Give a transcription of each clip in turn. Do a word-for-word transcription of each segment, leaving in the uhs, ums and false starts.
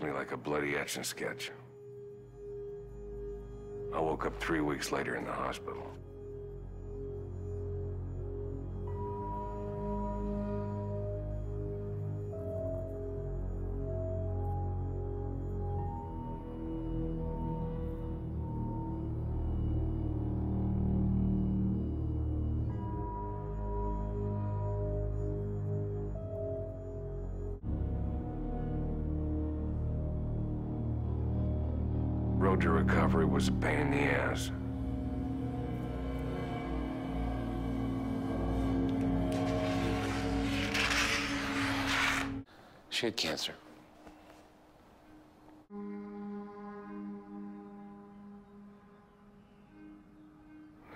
against me like a bloody etching sketch. I woke up three weeks later in the hospital. Road to recovery was a pain in the ass. She had cancer.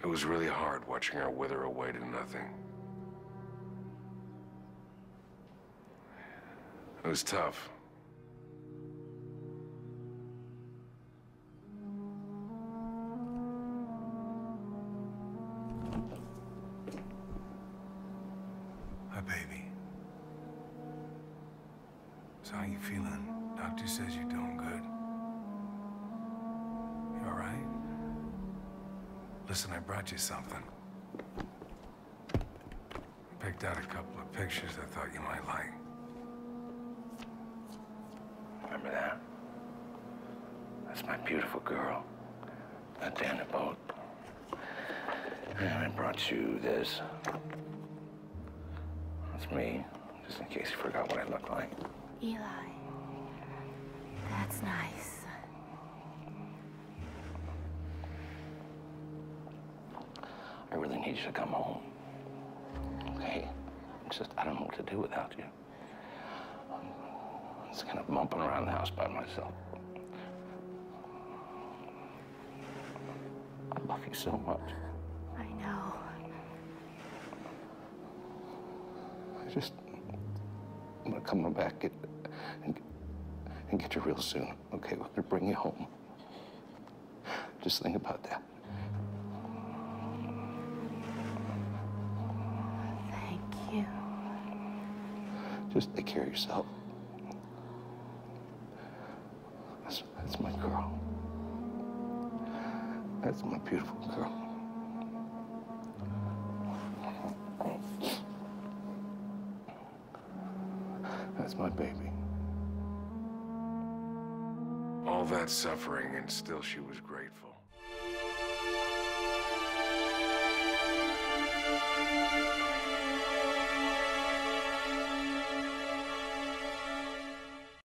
It was really hard watching her wither away to nothing. It was tough. Baby. So how you feeling? Doctor says you're doing good. You all right? Listen, I brought you something. Picked out a couple of pictures I thought you might like. Remember that? That's my beautiful girl. That day in the boat. And I brought you this. It's me, just in case you forgot what I looked like. Eli, that's nice. I really need you to come home. Okay? It's just, I don't know what to do without you. I'm just kind of bumping around the house by myself. I love you so much. I know. Just, I'm gonna come back and, and, and get you real soon, okay? We're gonna bring you home. Just think about that. Thank you. Just take care of yourself. That's, that's my girl. That's my beautiful girl. That's my baby. All that suffering, and still she was grateful.